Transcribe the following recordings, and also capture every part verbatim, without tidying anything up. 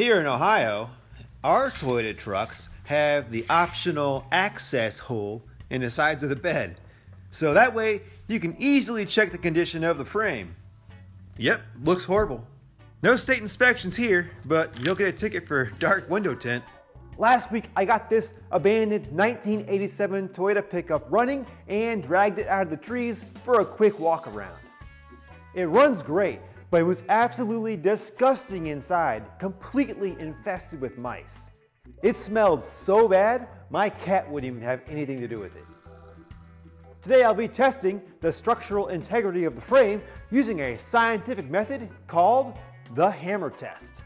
Here in Ohio, our Toyota trucks have the optional access hole in the sides of the bed. So that way you can easily check the condition of the frame. Yep, looks horrible. No state inspections here, but you don't get a ticket for dark window tint. Last week, I got this abandoned nineteen eighty-seven Toyota pickup running and dragged it out of the trees for a quick walk around. It runs great, but it was absolutely disgusting inside, completely infested with mice. It smelled so bad, my cat wouldn't even have anything to do with it. Today I'll be testing the structural integrity of the frame using a scientific method called the hammer test.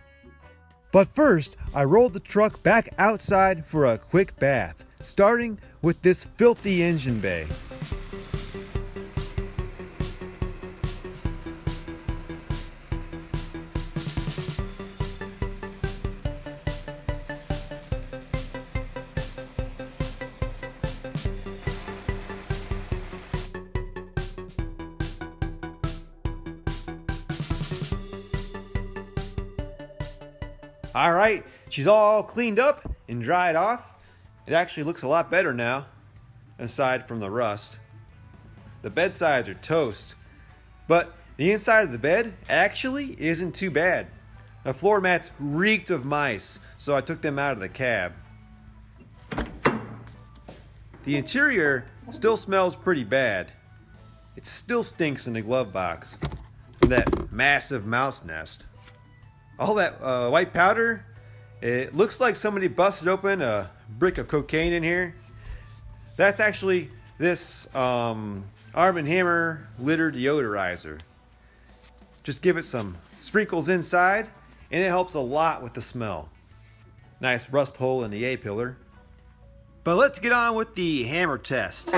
But first, I rolled the truck back outside for a quick bath, starting with this filthy engine bay. All right, she's all cleaned up and dried off. It actually looks a lot better now, aside from the rust. The bed sides are toast, but the inside of the bed actually isn't too bad. The floor mats reeked of mice, so I took them out of the cab. The interior still smells pretty bad. It still stinks in the glove box from that massive mouse nest. All that uh, white powder, it looks like somebody busted open a brick of cocaine in here. That's actually this um, Arm and Hammer litter deodorizer. Just give it some sprinkles inside and it helps a lot with the smell. Nice rust hole in the A-pillar. But let's get on with the hammer test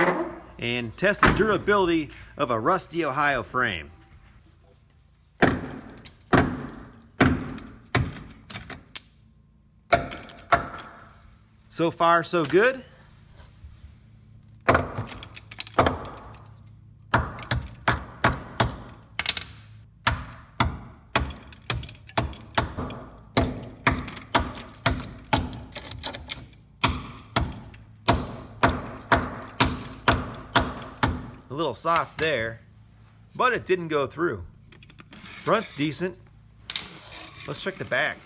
and test the durability of a rusty Ohio frame. So far, so good. A little soft there, but it didn't go through. Front's decent. Let's check the back.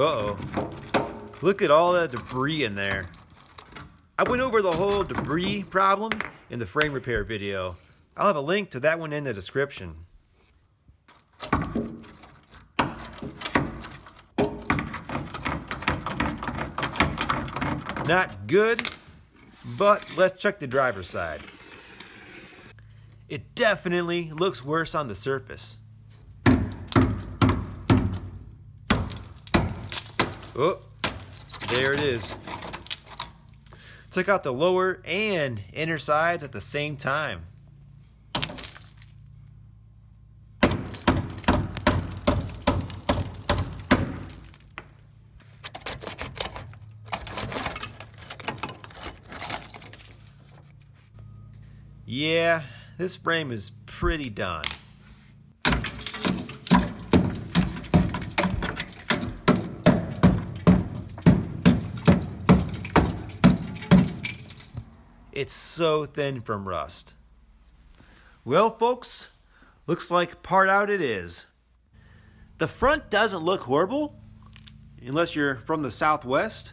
Uh-oh, look at all that debris in there. I went over the whole debris problem in the frame repair video. I'll have a link to that one in the description. Not good, but let's check the driver's side. It definitely looks worse on the surface. Oh, there it is. Took out the lower and inner sides at the same time. Yeah, this frame is pretty done. It's so thin from rust. Well, folks, looks like part out it is. The front doesn't look horrible, unless you're from the Southwest.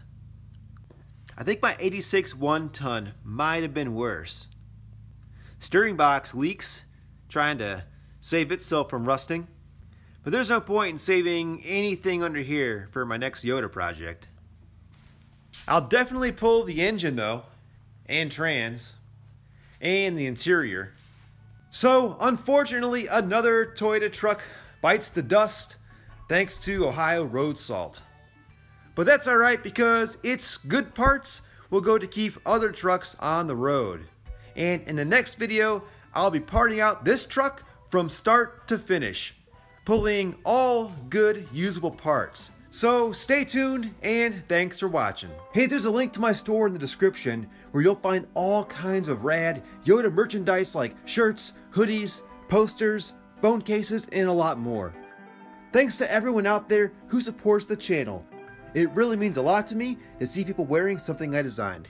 I think my eighty-six one-ton might have been worse. Steering box leaks, trying to save itself from rusting. But there's no point in saving anything under here for my next Toyota project. I'll definitely pull the engine, though, and trans, and the interior. So, unfortunately, another Toyota truck bites the dust thanks to Ohio road salt. But that's all right, because its good parts will go to keep other trucks on the road. And in the next video, I'll be parting out this truck from start to finish, pulling all good usable parts So stay tuned and thanks for watching. Hey, there's a link to my store in the description where you'll find all kinds of rad Yoda merchandise like shirts, hoodies, posters, phone cases, and a lot more. Thanks to everyone out there who supports the channel. It really means a lot to me to see people wearing something I designed.